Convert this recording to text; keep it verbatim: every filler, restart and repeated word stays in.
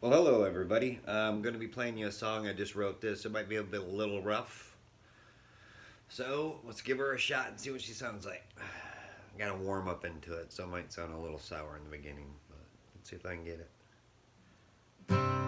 Well, hello everybody. Uh, I'm going to be playing you a song. I just wrote this. It might be a bit a little rough. So let's give her a shot and see what she sounds like. I gotta warm up into it, so it might sound a little sour in the beginning, but let's see if I can get it.